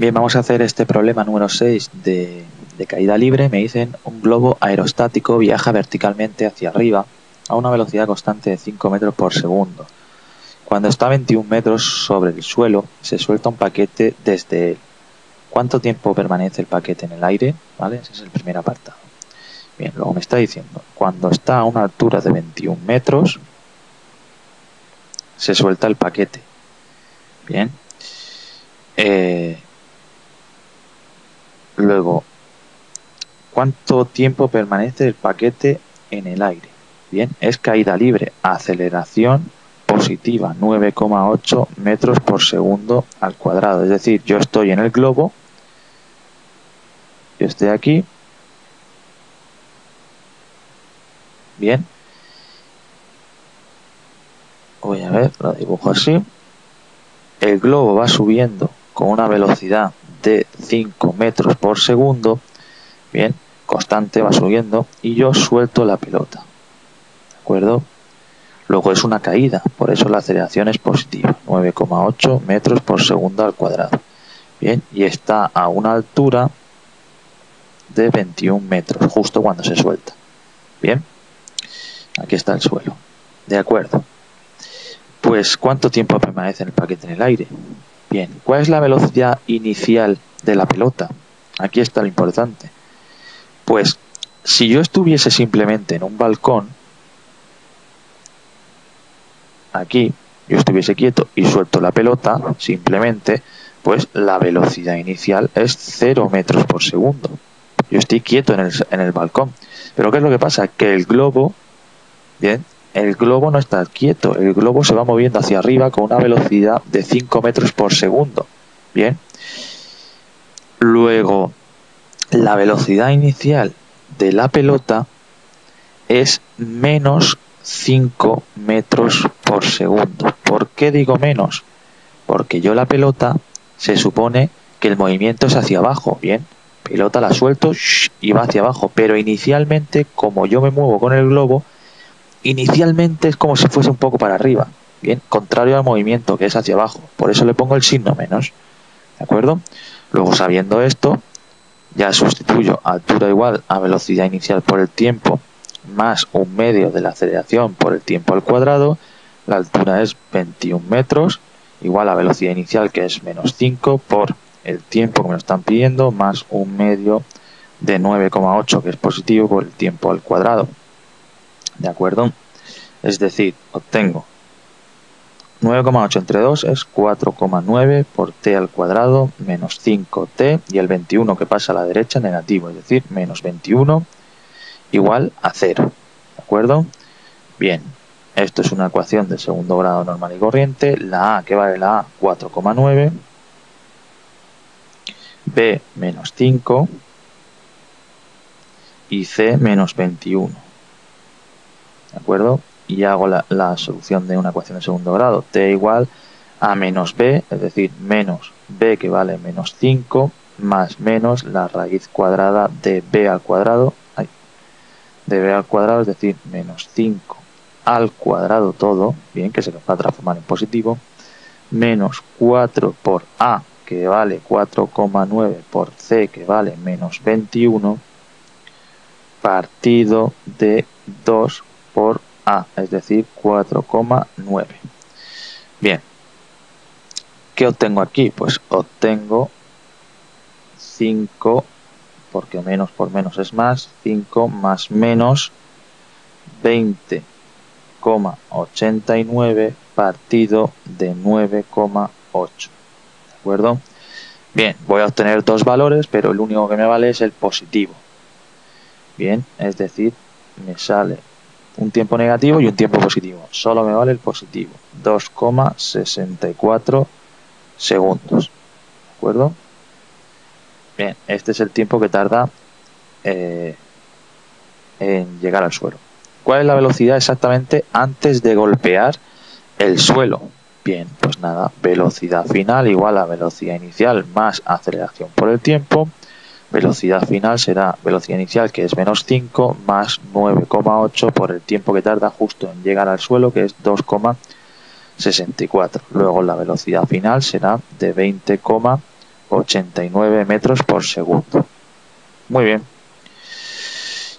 Bien, vamos a hacer este problema número 6 de caída libre. Me dicen, un globo aerostático viaja verticalmente hacia arriba a una velocidad constante de 5 metros por segundo. Cuando está a 21 metros sobre el suelo, se suelta un paquete desde él. ¿Cuánto tiempo permanece el paquete en el aire? ¿Vale? Ese es el primer apartado. Bien, luego me está diciendo, cuando está a una altura de 21 metros, se suelta el paquete. Bien. Luego, ¿cuánto tiempo permanece el paquete en el aire? Bien, es caída libre, aceleración positiva, 9,8 metros por segundo al cuadrado. Es decir, yo estoy en el globo, yo estoy aquí, bien, voy a ver, lo dibujo así, el globo va subiendo con una velocidad de 5 metros por segundo, bien, constante, va subiendo, y yo suelto la pelota, ¿de acuerdo? Luego es una caída, por eso la aceleración es positiva, 9,8 metros por segundo al cuadrado. Bien, y está a una altura de 21 metros, justo cuando se suelta. Bien, aquí está el suelo. De acuerdo. Pues, ¿cuánto tiempo permanece el paquete en el aire? Bien, ¿cuál es la velocidad inicial de la pelota? Aquí está lo importante. Pues, si yo estuviese simplemente en un balcón, aquí yo estuviese quieto y suelto la pelota, simplemente, pues la velocidad inicial es 0 metros por segundo. Yo estoy quieto en el balcón. Pero ¿qué es lo que pasa? Que el globo, bien, el globo no está quieto, el globo se va moviendo hacia arriba con una velocidad de 5 metros por segundo. Bien. Luego, la velocidad inicial de la pelota es menos 5 metros por segundo. ¿Por qué digo menos? Porque yo la pelota, se supone que el movimiento es hacia abajo, bien, pelota la suelto y va hacia abajo, pero inicialmente, como yo me muevo con el globo, inicialmente es como si fuese un poco para arriba, bien, contrario al movimiento que es hacia abajo, por eso le pongo el signo menos, ¿de acuerdo? Luego, sabiendo esto, ya sustituyo altura igual a velocidad inicial por el tiempo, más un medio de la aceleración por el tiempo al cuadrado. La altura es 21 metros, igual a velocidad inicial, que es menos 5, por el tiempo que me lo están pidiendo, más un medio de 9,8, que es positivo, por el tiempo al cuadrado. ¿De acuerdo? Es decir, obtengo 9,8 entre 2 es 4,9 por t al cuadrado menos 5t, y el 21 que pasa a la derecha negativo, es decir, menos 21 igual a 0, ¿de acuerdo? Bien, esto es una ecuación de segundo grado normal y corriente. La A, ¿qué vale la A? 4,9. B, menos 5. Y C, menos 21. ¿De acuerdo? Y hago la solución de una ecuación de segundo grado. T igual a menos B, es decir, menos B, que vale menos 5, más menos la raíz cuadrada de B al cuadrado, es decir, menos 5 al cuadrado todo, bien, que se va a transformar en positivo, menos 4 por A, que vale 4,9, por C, que vale menos 21, partido de 2 por A, es decir, 4,9. Bien, ¿qué obtengo aquí? Pues obtengo 5, porque menos por menos es más, 5 más menos 20,89 partido de 9,8. ¿De acuerdo? Bien, voy a obtener dos valores, pero el único que me vale es el positivo. Bien, es decir, me sale un tiempo negativo y un tiempo positivo. Solo me vale el positivo, 2,64 segundos. ¿De acuerdo? Bien, este es el tiempo que tarda en llegar al suelo. ¿Cuál es la velocidad exactamente antes de golpear el suelo? Bien, pues nada, velocidad final igual a velocidad inicial más aceleración por el tiempo. Velocidad final será velocidad inicial, que es menos 5, más 9,8 por el tiempo que tarda justo en llegar al suelo, que es 2,64. Luego la velocidad final será de 20,8. 89 metros por segundo. Muy bien.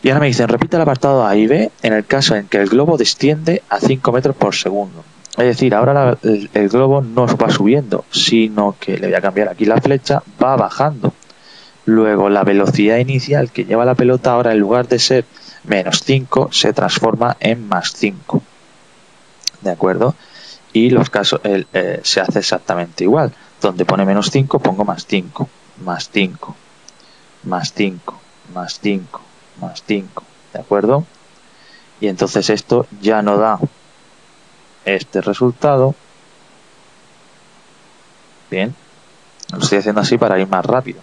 Y ahora me dicen, repite el apartado A y B en el caso en que el globo desciende a 5 metros por segundo. Es decir, ahora el globo no va subiendo, sino que le voy a cambiar aquí la flecha, va bajando. Luego la velocidad inicial que lleva la pelota ahora en lugar de ser menos 5 se transforma en más 5. ¿De acuerdo? Y los casos se hace exactamente igual. Donde pone menos 5 pongo más 5, más 5, más 5, más 5, más 5. ¿De acuerdo? Y entonces esto ya no da este resultado. Bien. Lo estoy haciendo así para ir más rápido.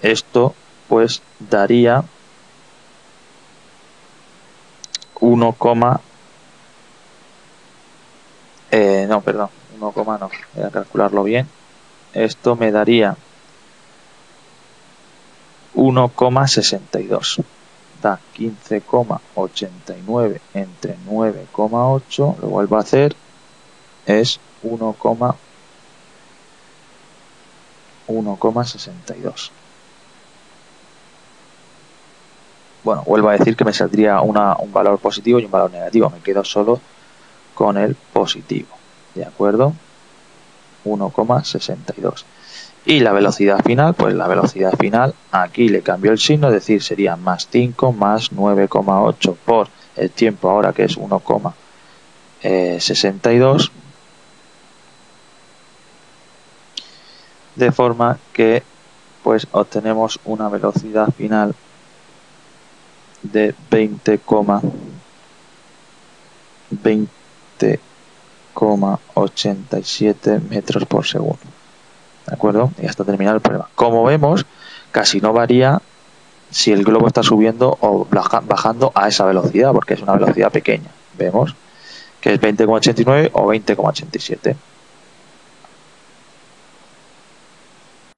Esto pues daría 1, voy a calcularlo bien. Esto me daría 1,62. Da 15,89 entre 9,8. Lo vuelvo a hacer. Es 1,62. Bueno, vuelvo a decir que me saldría un valor positivo y un valor negativo. Me quedo solo con el positivo. ¿De acuerdo? 1,62. Y la velocidad final, pues la velocidad final, aquí le cambio el signo, es decir, sería más 5 más 9,8 por el tiempo ahora que es 1,62. De forma que, pues, obtenemos una velocidad final de 20,87 metros por segundo. ¿De acuerdo? Y hasta terminar el problema. Como vemos, casi no varía si el globo está subiendo o bajando a esa velocidad, porque es una velocidad pequeña. Vemos que es 20,89 o 20,87.